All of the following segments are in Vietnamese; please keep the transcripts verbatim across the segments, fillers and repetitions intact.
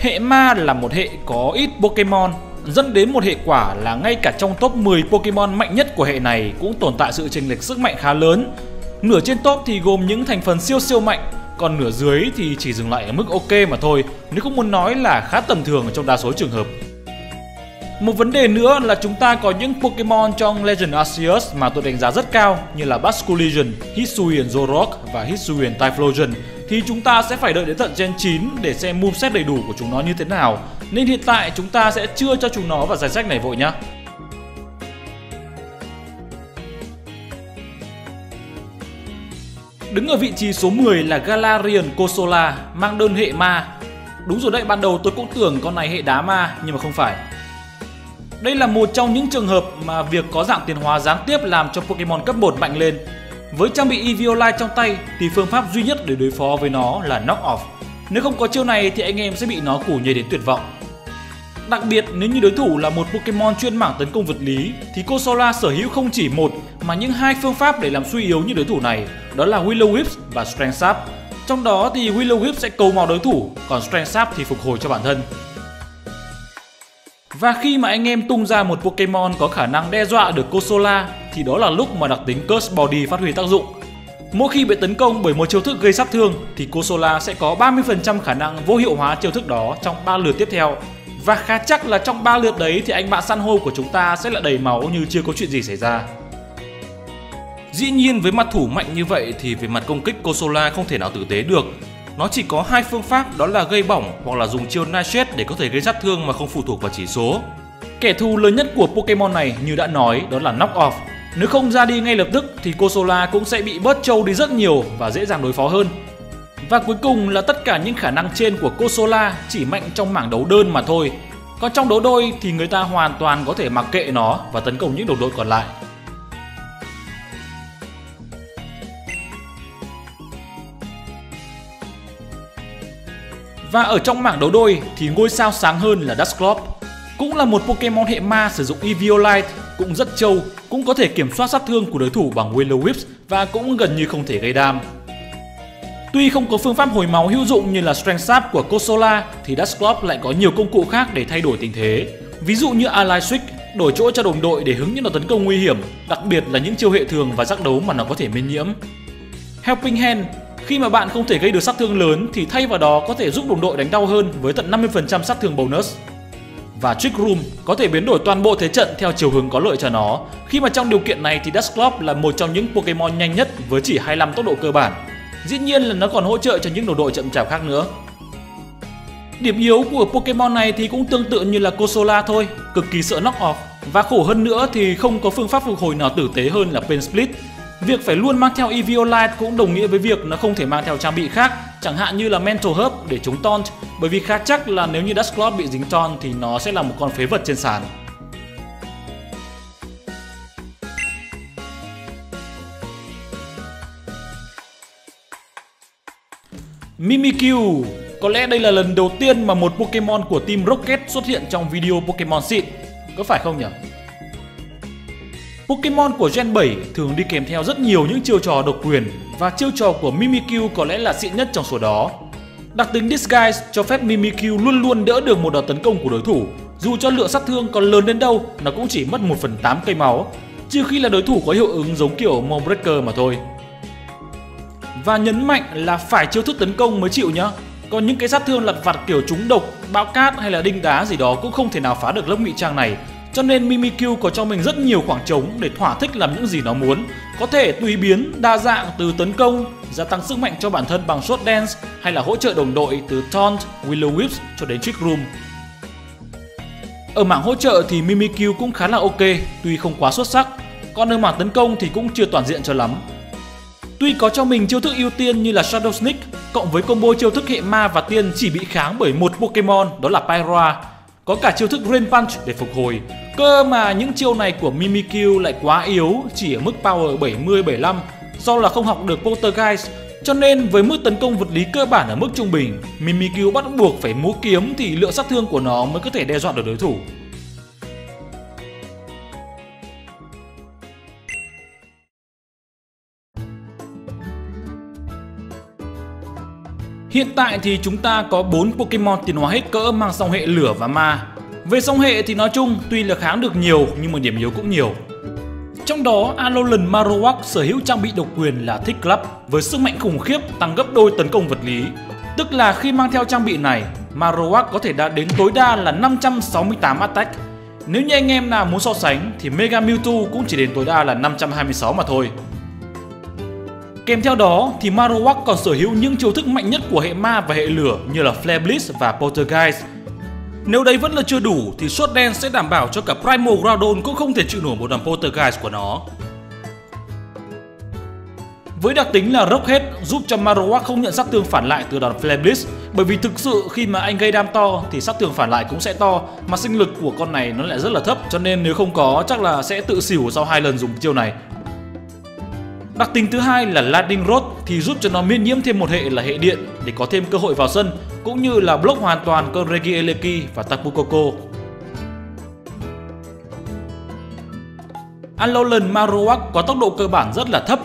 Hệ ma là một hệ có ít Pokemon, dẫn đến một hệ quả là ngay cả trong top mười Pokemon mạnh nhất của hệ này cũng tồn tại sự chênh lệch sức mạnh khá lớn. Nửa trên top thì gồm những thành phần siêu siêu mạnh, còn nửa dưới thì chỉ dừng lại ở mức ok mà thôi, nếu không muốn nói là khá tầm thường trong đa số trường hợp. Một vấn đề nữa là chúng ta có những Pokemon trong Legend Arceus mà tôi đánh giá rất cao như là Basculion, Hisuian Zoroark và Hisuian Typhlosion thì chúng ta sẽ phải đợi đến tận gen chín để xem moveset đầy đủ của chúng nó như thế nào, nên hiện tại chúng ta sẽ chưa cho chúng nó vào danh sách này vội nhá. Đứng ở vị trí số mười là Galarian Corsola mang đơn hệ ma. Đúng rồi đấy, ban đầu tôi cũng tưởng con này hệ đá ma nhưng mà không phải. Đây là một trong những trường hợp mà việc có dạng tiến hóa gián tiếp làm cho Pokemon cấp một mạnh lên. Với trang bị Eviolite trong tay thì phương pháp duy nhất để đối phó với nó là Knock Off. Nếu không có chiêu này thì anh em sẽ bị nó củ nhây đến tuyệt vọng. Đặc biệt nếu như đối thủ là một Pokemon chuyên mảng tấn công vật lý thì Corsola sở hữu không chỉ một mà những hai phương pháp để làm suy yếu như đối thủ này, đó là Willow Whip và Strength Sap. Trong đó thì Willow Whip sẽ cầu máu đối thủ, còn Strength Sap thì phục hồi cho bản thân. Và khi mà anh em tung ra một Pokemon có khả năng đe dọa được Corsola thì đó là lúc mà đặc tính Curse Body phát huy tác dụng. Mỗi khi bị tấn công bởi một chiêu thức gây sát thương thì Corsola sẽ có ba mươi phần trăm khả năng vô hiệu hóa chiêu thức đó trong ba lượt tiếp theo. Và khá chắc là trong ba lượt đấy thì anh bạn săn hô của chúng ta sẽ lại đầy máu như chưa có chuyện gì xảy ra. Dĩ nhiên với mặt thủ mạnh như vậy thì về mặt công kích Corsola không thể nào tử tế được. Nó chỉ có hai phương pháp, đó là gây bỏng hoặc là dùng chiêu Night Shade để có thể gây sát thương mà không phụ thuộc vào chỉ số. Kẻ thù lớn nhất của Pokemon này như đã nói đó là Knock Off. Nếu không ra đi ngay lập tức thì Corsola cũng sẽ bị bớt trâu đi rất nhiều và dễ dàng đối phó hơn. Và cuối cùng là tất cả những khả năng trên của Corsola chỉ mạnh trong mảng đấu đơn mà thôi. Còn trong đấu đôi thì người ta hoàn toàn có thể mặc kệ nó và tấn công những đồng đội còn lại. Và ở trong mảng đấu đôi thì ngôi sao sáng hơn là Dusclops. Cũng là một Pokemon hệ ma sử dụng Eviolite, cũng rất trâu, cũng có thể kiểm soát sát thương của đối thủ bằng Willow Whip và cũng gần như không thể gây đam. Tuy không có phương pháp hồi máu hữu dụng như là Strength Sap của Corsola thì Dusclops lại có nhiều công cụ khác để thay đổi tình thế. Ví dụ như Ally Switch, đổi chỗ cho đồng đội để hứng những đòn tấn công nguy hiểm, đặc biệt là những chiêu hệ thường và giác đấu mà nó có thể miễn nhiễm. Helping Hand, khi mà bạn không thể gây được sát thương lớn thì thay vào đó có thể giúp đồng đội đánh đau hơn với tận năm mươi phần trăm sát thương bonus. Và Trick Room có thể biến đổi toàn bộ thế trận theo chiều hướng có lợi cho nó, khi mà trong điều kiện này thì Dusclops là một trong những Pokemon nhanh nhất với chỉ hai mươi lăm tốc độ cơ bản. Dĩ nhiên là nó còn hỗ trợ cho những đồng đội chậm chạp khác nữa. Điểm yếu của Pokemon này thì cũng tương tự như là Corsola thôi, cực kỳ sợ Knock Off. Và khổ hơn nữa thì không có phương pháp phục hồi nào tử tế hơn là Pain Split. Việc phải luôn mang theo Eviolite cũng đồng nghĩa với việc nó không thể mang theo trang bị khác, chẳng hạn như là Mental Herb để chống taunt, bởi vì khá chắc là nếu như Dusclops bị dính taunt thì nó sẽ là một con phế vật trên sàn. Mimikyu, có lẽ đây là lần đầu tiên mà một Pokemon của team Rocket xuất hiện trong video Pokemon xịn, có phải không nhỉ? Pokemon của gen bảy thường đi kèm theo rất nhiều những chiêu trò độc quyền và chiêu trò của Mimikyu có lẽ là xịn nhất trong số đó. Đặc tính Disguise cho phép Mimikyu luôn luôn đỡ được một đòn tấn công của đối thủ, dù cho lượng sát thương còn lớn đến đâu nó cũng chỉ mất một phần tám cây máu, trừ khi là đối thủ có hiệu ứng giống kiểu Mole Breaker mà thôi. Và nhấn mạnh là phải chiêu thức tấn công mới chịu nhá, còn những cái sát thương lặt vặt kiểu trúng độc, bão cát hay là đinh đá gì đó cũng không thể nào phá được lớp ngụy trang này. Cho nên Mimikyu có cho mình rất nhiều khoảng trống để thỏa thích làm những gì nó muốn, có thể tùy biến, đa dạng từ tấn công, gia tăng sức mạnh cho bản thân bằng Shot Dance hay là hỗ trợ đồng đội từ Taunt, Willow Whip cho đến Trick Room. Ở mảng hỗ trợ thì Mimikyu cũng khá là ok, tuy không quá xuất sắc, còn ở mảng tấn công thì cũng chưa toàn diện cho lắm. Tuy có cho mình chiêu thức ưu tiên như là Shadow Sneak, cộng với combo chiêu thức hệ ma và tiên chỉ bị kháng bởi một Pokemon đó là Pyra, có cả chiêu thức Rain Punch để phục hồi. Cơ mà những chiêu này của Mimikyu lại quá yếu, chỉ ở mức power bảy mươi bảy mươi lăm do là không học được Poltergeist, cho nên với mức tấn công vật lý cơ bản ở mức trung bình, Mimikyu bắt buộc phải múa kiếm thì lượng sát thương của nó mới có thể đe dọa được đối thủ. Hiện tại thì chúng ta có bốn Pokemon tiến hóa hết cỡ mang song hệ lửa và ma. Về song hệ thì nói chung tuy là kháng được nhiều nhưng mà điểm yếu cũng nhiều. Trong đó Alolan Marowak sở hữu trang bị độc quyền là Thick Club với sức mạnh khủng khiếp tăng gấp đôi tấn công vật lý. Tức là khi mang theo trang bị này, Marowak có thể đạt đến tối đa là năm trăm sáu mươi tám attack. Nếu như anh em nào muốn so sánh thì Mega Mewtwo cũng chỉ đến tối đa là năm trăm hai mươi sáu mà thôi. Kèm theo đó thì Marowak còn sở hữu những chiêu thức mạnh nhất của hệ ma và hệ lửa như là Flare Blitz và Poltergeist. Nếu đấy vẫn là chưa đủ thì Sword Dance sẽ đảm bảo cho cả Primal Groudon cũng không thể chịu nổi một đòn Poltergeist của nó. Với đặc tính là Rock Head giúp cho Marowak không nhận sát thương phản lại từ đòn Flare Blitz, bởi vì thực sự khi mà anh gây đam to thì sát thương phản lại cũng sẽ to, mà sinh lực của con này nó lại rất là thấp, cho nên nếu không có chắc là sẽ tự xỉu sau hai lần dùng chiêu này. Đặc tính thứ hai là Lightning Rod thì giúp cho nó miễn nhiễm thêm một hệ là hệ điện để có thêm cơ hội vào sân, cũng như là block hoàn toàn con Regieleki và Tapu Koko. Alolan Marowak có tốc độ cơ bản rất là thấp,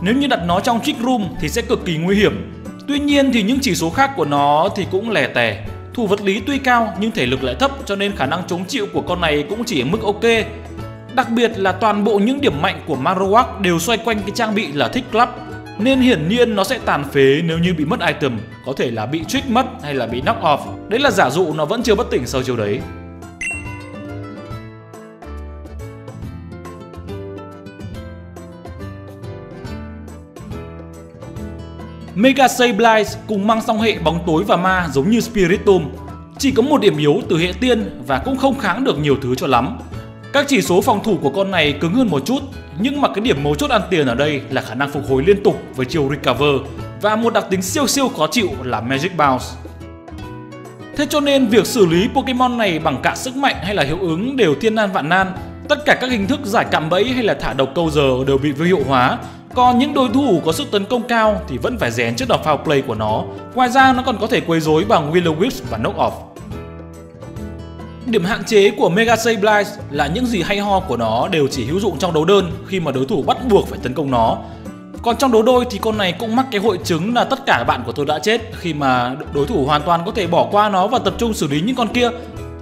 nếu như đặt nó trong Trick Room thì sẽ cực kỳ nguy hiểm. Tuy nhiên thì những chỉ số khác của nó thì cũng lẻ tẻ, thủ vật lý tuy cao nhưng thể lực lại thấp, cho nên khả năng chống chịu của con này cũng chỉ ở mức ok. Đặc biệt là toàn bộ những điểm mạnh của Marowak đều xoay quanh cái trang bị là Thick Club, nên hiển nhiên nó sẽ tàn phế nếu như bị mất item, có thể là bị trick mất hay là bị knock off. Đấy là giả dụ nó vẫn chưa bất tỉnh sau chiều đấy. Mega Sableye cùng mang song hệ bóng tối và ma giống như Spiritomb, chỉ có một điểm yếu từ hệ tiên và cũng không kháng được nhiều thứ cho lắm. Các chỉ số phòng thủ của con này cứng hơn một chút, nhưng mà cái điểm mấu chốt ăn tiền ở đây là khả năng phục hồi liên tục với chiều Recover và một đặc tính siêu siêu khó chịu là Magic Bounce. Thế cho nên việc xử lý Pokemon này bằng cả sức mạnh hay là hiệu ứng đều thiên nan vạn nan, tất cả các hình thức giải cạm bẫy hay là thả độc câu giờ đều bị vô hiệu hóa, còn những đối thủ có sức tấn công cao thì vẫn phải rén trước đòn foul play của nó. Ngoài ra nó còn có thể quấy rối bằng Will-o-wisp và Knock Off. Điểm hạn chế của Mega Sableye là những gì hay ho của nó đều chỉ hữu dụng trong đấu đơn khi mà đối thủ bắt buộc phải tấn công nó. Còn trong đấu đôi thì con này cũng mắc cái hội chứng là tất cả bạn của tôi đã chết, khi mà đối thủ hoàn toàn có thể bỏ qua nó và tập trung xử lý những con kia.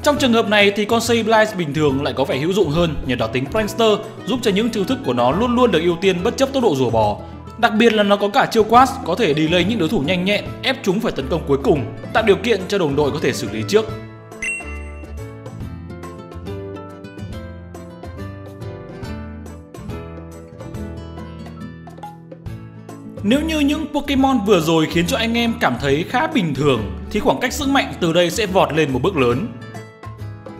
Trong trường hợp này thì con Sableye bình thường lại có vẻ hữu dụng hơn nhờ đặc tính Prankster, giúp cho những chiêu thức của nó luôn luôn được ưu tiên bất chấp tốc độ rùa bò. Đặc biệt là nó có cả chiêu Quash có thể delay những đối thủ nhanh nhẹn, ép chúng phải tấn công cuối cùng, tạo điều kiện cho đồng đội có thể xử lý trước. Nếu như những Pokemon vừa rồi khiến cho anh em cảm thấy khá bình thường thì khoảng cách sức mạnh từ đây sẽ vọt lên một bước lớn.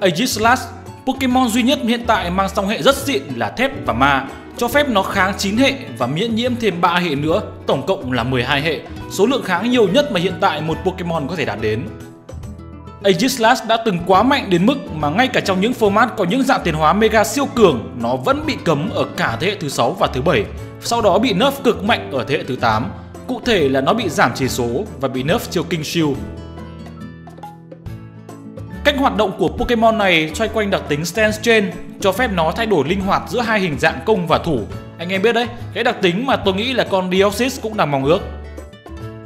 Aegislash, Pokemon duy nhất hiện tại mang song hệ rất xịn là thép và ma, cho phép nó kháng chín hệ và miễn nhiễm thêm ba hệ nữa, tổng cộng là mười hai hệ, số lượng kháng nhiều nhất mà hiện tại một Pokemon có thể đạt đến. Aegislash đã từng quá mạnh đến mức mà ngay cả trong những format có những dạng tiến hóa mega siêu cường, nó vẫn bị cấm ở cả thế hệ thứ sáu và thứ bảy, sau đó bị nerf cực mạnh ở thế hệ thứ tám. Cụ thể là nó bị giảm chỉ số và bị nerf chiêu King Shield. Cách hoạt động của Pokemon này xoay quanh đặc tính Stance Change, cho phép nó thay đổi linh hoạt giữa hai hình dạng công và thủ. Anh em biết đấy, cái đặc tính mà tôi nghĩ là con Deoxys cũng đang mong ước.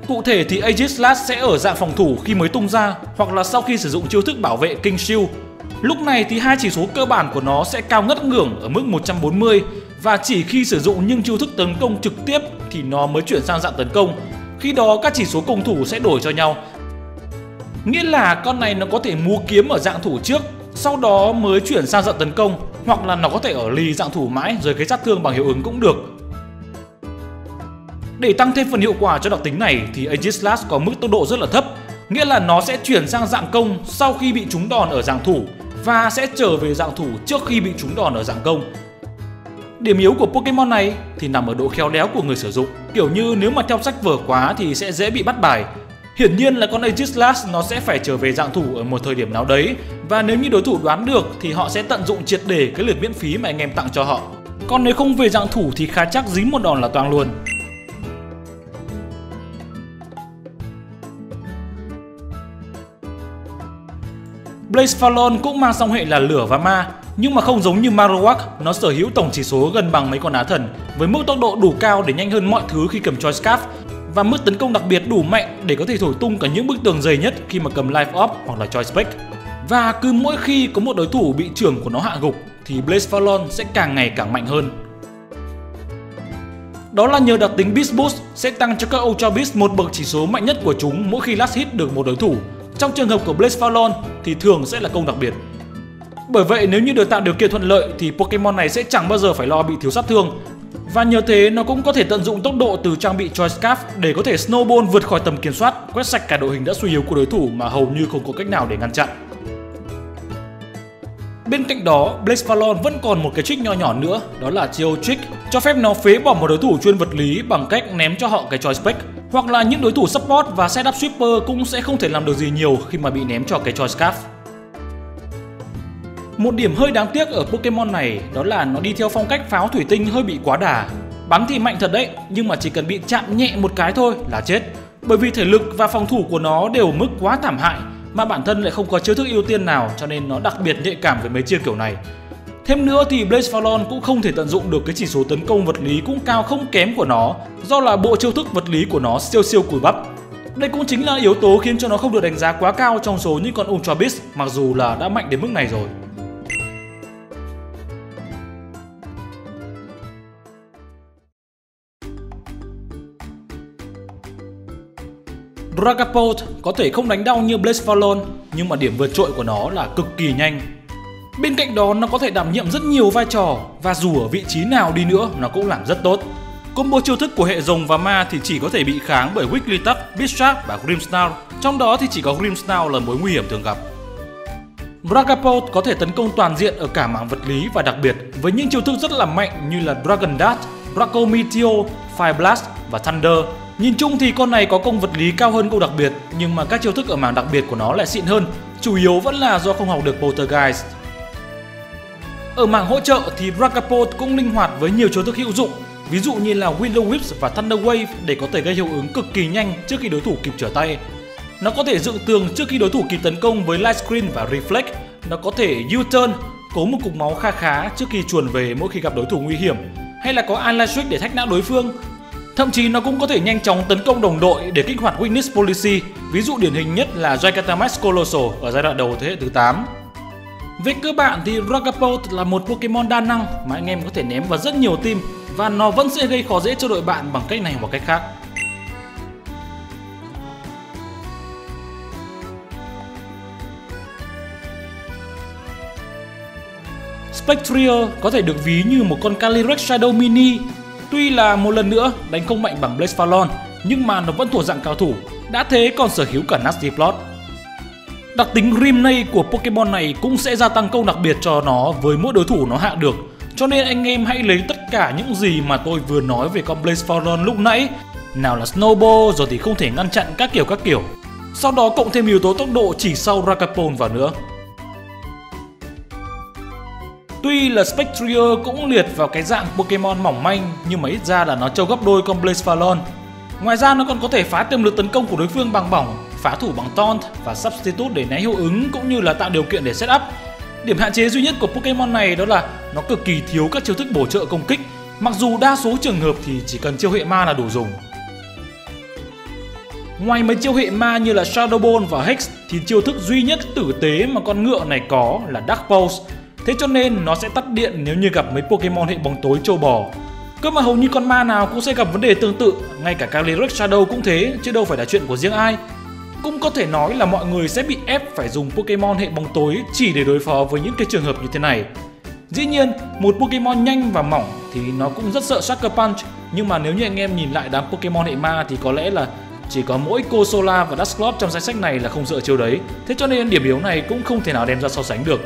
Cụ thể thì Aegislash sẽ ở dạng phòng thủ khi mới tung ra hoặc là sau khi sử dụng chiêu thức bảo vệ King Shield. Lúc này thì hai chỉ số cơ bản của nó sẽ cao ngất ngưỡng ở mức một trăm bốn mươi và chỉ khi sử dụng những chiêu thức tấn công trực tiếp thì nó mới chuyển sang dạng tấn công. Khi đó các chỉ số công thủ sẽ đổi cho nhau. Nghĩa là con này nó có thể múa kiếm ở dạng thủ trước, sau đó mới chuyển sang dạng tấn công, hoặc là nó có thể ở lì dạng thủ mãi rồi cái sát thương bằng hiệu ứng cũng được. Để tăng thêm phần hiệu quả cho đặc tính này thì Aegislash có mức tốc độ rất là thấp, nghĩa là nó sẽ chuyển sang dạng công sau khi bị trúng đòn ở dạng thủ và sẽ trở về dạng thủ trước khi bị trúng đòn ở dạng công. Điểm yếu của Pokemon này thì nằm ở độ khéo léo của người sử dụng, kiểu như nếu mà theo sách vở quá thì sẽ dễ bị bắt bài. Hiển nhiên là con Aegislash nó sẽ phải trở về dạng thủ ở một thời điểm nào đấy, và nếu như đối thủ đoán được thì họ sẽ tận dụng triệt để cái lượt miễn phí mà anh em tặng cho họ. Còn nếu không về dạng thủ thì khá chắc dính một đòn là toang luôn. Blacephalon cũng mang song hệ là lửa và ma, nhưng mà không giống như Marowak, nó sở hữu tổng chỉ số gần bằng mấy con á thần với mức tốc độ đủ cao để nhanh hơn mọi thứ khi cầm Choice Scarf. và mức tấn công đặc biệt đủ mạnh để có thể thổi tung cả những bức tường dày nhất khi mà cầm Life Orb hoặc là Choice Specs. Và cứ mỗi khi có một đối thủ bị trưởng của nó hạ gục thì Blacephalon sẽ càng ngày càng mạnh hơn. Đó là nhờ đặc tính Beast Boost sẽ tăng cho các Ultra Beast một bậc chỉ số mạnh nhất của chúng mỗi khi last hit được một đối thủ. Trong trường hợp của Blacephalon thì thường sẽ là công đặc biệt. Bởi vậy nếu như được tạo điều kiện thuận lợi thì Pokemon này sẽ chẳng bao giờ phải lo bị thiếu sát thương. Và nhờ thế nó cũng có thể tận dụng tốc độ từ trang bị Choice Scarf để có thể snowball vượt khỏi tầm kiểm soát, quét sạch cả đội hình đã suy yếu của đối thủ mà hầu như không có cách nào để ngăn chặn. Bên cạnh đó, Blacephalon vẫn còn một cái trick nho nhỏ nữa, đó là chiêu Trick, cho phép nó phế bỏ một đối thủ chuyên vật lý bằng cách ném cho họ cái Choice Spec. Hoặc là những đối thủ support và setup sweeper cũng sẽ không thể làm được gì nhiều khi mà bị ném cho cái Choice Scarf. Một điểm hơi đáng tiếc ở Pokemon này đó là nó đi theo phong cách pháo thủy tinh hơi bị quá đà. Bắn thì mạnh thật đấy, nhưng mà chỉ cần bị chạm nhẹ một cái thôi là chết. Bởi vì thể lực và phòng thủ của nó đều ở mức quá thảm hại, mà bản thân lại không có chiêu thức ưu tiên nào, cho nên nó đặc biệt nhạy cảm với mấy chiêu kiểu này. Thêm nữa thì Blacephalon cũng không thể tận dụng được cái chỉ số tấn công vật lý cũng cao không kém của nó, do là bộ chiêu thức vật lý của nó siêu siêu cùi bắp. Đây cũng chính là yếu tố khiến cho nó không được đánh giá quá cao trong số những con Ultra Beast, mặc dù là đã mạnh đến mức này rồi. Dragapult có thể không đánh đau như Blacephalon, nhưng mà điểm vượt trội của nó là cực kỳ nhanh. Bên cạnh đó nó có thể đảm nhiệm rất nhiều vai trò, và dù ở vị trí nào đi nữa nó cũng làm rất tốt. Combo chiêu thức của hệ rồng và ma thì chỉ có thể bị kháng bởi Weakly Touch, Beast Trap và Grimmsnarl, trong đó thì chỉ có Grimmsnarl là mối nguy hiểm thường gặp. Dragapult có thể tấn công toàn diện ở cả mảng vật lý và đặc biệt với những chiêu thức rất là mạnh như là Dragon Dart, Draco Meteor, Fire Blast và Thunder. Nhìn chung thì con này có công vật lý cao hơn công đặc biệt, nhưng mà các chiêu thức ở mảng đặc biệt của nó lại xịn hơn, chủ yếu vẫn là do không học được Poltergeist. Ở mảng hỗ trợ thì Dragapult cũng linh hoạt với nhiều chiêu thức hữu dụng, ví dụ như là Willow Whip và Thunder Wave để có thể gây hiệu ứng cực kỳ nhanh trước khi đối thủ kịp trở tay. Nó có thể dựng tường trước khi đối thủ kịp tấn công với Light Screen và Reflect. Nó có thể U-turn, cố một cục máu kha khá trước khi chuồn về mỗi khi gặp đối thủ nguy hiểm, hay là có Ally Switch để thách não đối phương. Thậm chí nó cũng có thể nhanh chóng tấn công đồng đội để kích hoạt Weakness Policy, ví dụ điển hình nhất là Gigantamax Colossal ở giai đoạn đầu thế hệ thứ tám. Về cơ bản thì Dragapult là một Pokemon đa năng mà anh em có thể ném vào rất nhiều team và nó vẫn sẽ gây khó dễ cho đội bạn bằng cách này hoặc cách khác. Spectrier có thể được ví như một con Calyrex Shadow Mini. Tuy là một lần nữa đánh không mạnh bằng Blacephalon, nhưng mà nó vẫn thuộc dạng cao thủ, đã thế còn sở hữu cả Nasty Plot. Đặc tính Grimnay của Pokemon này cũng sẽ gia tăng công đặc biệt cho nó với mỗi đối thủ nó hạ được, cho nên anh em hãy lấy tất cả những gì mà tôi vừa nói về con Blacephalon lúc nãy, nào là Snowball rồi thì không thể ngăn chặn các kiểu các kiểu, sau đó cộng thêm yếu tố tốc độ chỉ sau Dragapult vào nữa. Tuy là Spectrier cũng liệt vào cái dạng Pokemon mỏng manh, nhưng mà ít ra là nó trâu gấp đôi con Blacephalon. Ngoài ra nó còn có thể phá tiềm lực tấn công của đối phương bằng bỏng, phá thủ bằng taunt và substitute để né hiệu ứng cũng như là tạo điều kiện để set up. Điểm hạn chế duy nhất của Pokemon này đó là nó cực kỳ thiếu các chiêu thức bổ trợ công kích, mặc dù đa số trường hợp thì chỉ cần chiêu hệ ma là đủ dùng. Ngoài mấy chiêu hệ ma như là Shadow Ball và Hex thì chiêu thức duy nhất tử tế mà con ngựa này có là Dark Pulse. Thế cho nên nó sẽ tắt điện nếu như gặp mấy Pokemon hệ bóng tối trâu bò. Cơ mà hầu như con ma nào cũng sẽ gặp vấn đề tương tự, ngay cả Calyrex Shadow cũng thế, chứ đâu phải là chuyện của riêng ai. Cũng có thể nói là mọi người sẽ bị ép phải dùng Pokemon hệ bóng tối chỉ để đối phó với những cái trường hợp như thế này. Dĩ nhiên, một Pokemon nhanh và mỏng thì nó cũng rất sợ Sucker Punch, nhưng mà nếu như anh em nhìn lại đám Pokemon hệ ma thì có lẽ là chỉ có mỗi Corsola và Dusclops trong danh sách này là không sợ chiêu đấy. Thế cho nên điểm yếu này cũng không thể nào đem ra so sánh được.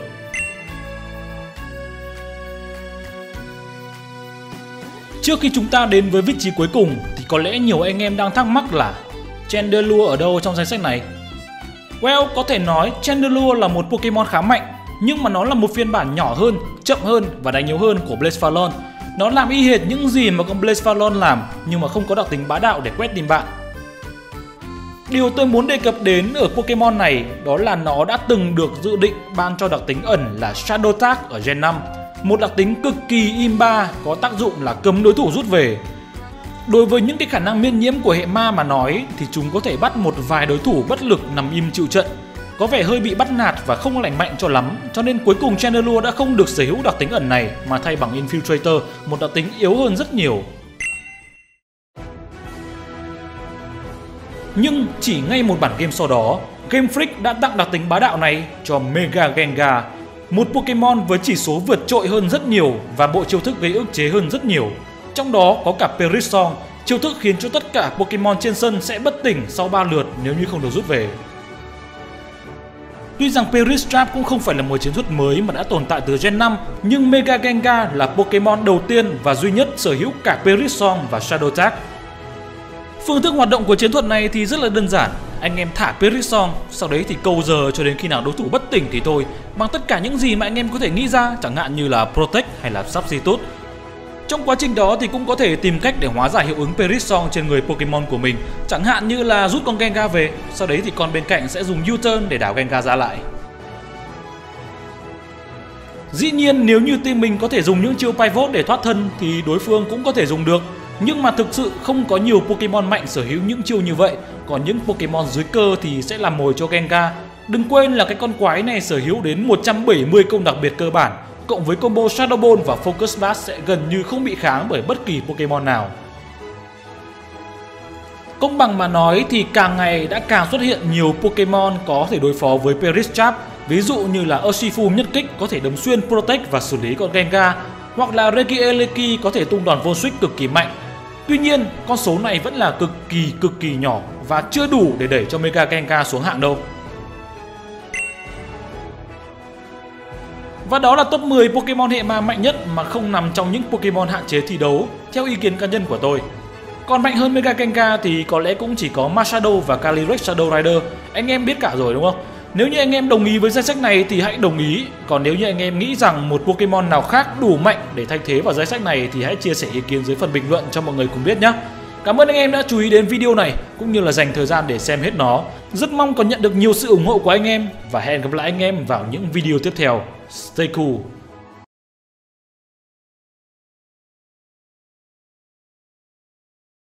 Trước khi chúng ta đến với vị trí cuối cùng thì có lẽ nhiều anh em đang thắc mắc là Chandelure ở đâu trong danh sách này? Well, có thể nói Chandelure là một Pokemon khá mạnh, nhưng mà nó là một phiên bản nhỏ hơn, chậm hơn và đánh yếu hơn của Blacephalon. Nó làm y hệt những gì mà con Blacephalon làm, nhưng mà không có đặc tính bá đạo để quét tìm bạn. Điều tôi muốn đề cập đến ở Pokemon này đó là nó đã từng được dự định ban cho đặc tính ẩn là Shadow Tag ở Gen năm. Một đặc tính cực kỳ im ba có tác dụng là cấm đối thủ rút về. Đối với những cái khả năng miễn nhiễm của hệ ma mà nói thì chúng có thể bắt một vài đối thủ bất lực nằm im chịu trận. Có vẻ hơi bị bắt nạt và không lành mạnh cho lắm, cho nên cuối cùng Chandelure đã không được sở hữu đặc tính ẩn này mà thay bằng Infiltrator, một đặc tính yếu hơn rất nhiều. Nhưng chỉ ngay một bản game sau đó, Game Freak đã tặng đặc tính bá đạo này cho Mega Gengar, một Pokemon với chỉ số vượt trội hơn rất nhiều và bộ chiêu thức gây ức chế hơn rất nhiều. Trong đó có cả Perisong, chiêu thức khiến cho tất cả Pokemon trên sân sẽ bất tỉnh sau ba lượt nếu như không được rút về. Tuy rằng Peristrap cũng không phải là một chiến thuật mới mà đã tồn tại từ Gen năm, nhưng Mega Gengar là Pokemon đầu tiên và duy nhất sở hữu cả Perisong và Shadow Tag. Phương thức hoạt động của chiến thuật này thì rất là đơn giản, anh em thả Perisong, sau đấy thì câu giờ cho đến khi nào đối thủ bất tỉnh thì thôi, bằng tất cả những gì mà anh em có thể nghĩ ra, chẳng hạn như là Protect hay là Substitute. Trong quá trình đó thì cũng có thể tìm cách để hóa giải hiệu ứng Perisong trên người Pokemon của mình, chẳng hạn như là rút con Gengar về, sau đấy thì con bên cạnh sẽ dùng U-turn để đảo Gengar ra lại. Dĩ nhiên nếu như team mình có thể dùng những chiêu Pivot để thoát thân thì đối phương cũng có thể dùng được, nhưng mà thực sự không có nhiều Pokemon mạnh sở hữu những chiêu như vậy, còn những Pokemon dưới cơ thì sẽ làm mồi cho Gengar. Đừng quên là cái con quái này sở hữu đến một trăm bảy mươi công đặc biệt cơ bản, cộng với combo Shadow Ball và Focus Blast sẽ gần như không bị kháng bởi bất kỳ Pokemon nào. Công bằng mà nói thì càng ngày đã càng xuất hiện nhiều Pokemon có thể đối phó với Peristrap, ví dụ như là Urshifu nhất kích có thể đấm xuyên Protect và xử lý con Gengar, hoặc là Regieleki có thể tung đòn vô switch cực kỳ mạnh. Tuy nhiên, con số này vẫn là cực kỳ cực kỳ nhỏ và chưa đủ để đẩy cho Mega Gengar xuống hạng đâu. Và đó là top mười Pokemon hệ ma mạnh nhất mà không nằm trong những Pokemon hạn chế thi đấu, theo ý kiến cá nhân của tôi. Còn mạnh hơn Mega Gengar thì có lẽ cũng chỉ có Marshadow và Calyrex Shadow Rider, anh em biết cả rồi đúng không? Nếu như anh em đồng ý với danh sách này thì hãy đồng ý, còn nếu như anh em nghĩ rằng một Pokemon nào khác đủ mạnh để thay thế vào danh sách này thì hãy chia sẻ ý kiến dưới phần bình luận cho mọi người cùng biết nhé. Cảm ơn anh em đã chú ý đến video này cũng như là dành thời gian để xem hết nó. Rất mong còn nhận được nhiều sự ủng hộ của anh em và hẹn gặp lại anh em vào những video tiếp theo. Stay cool.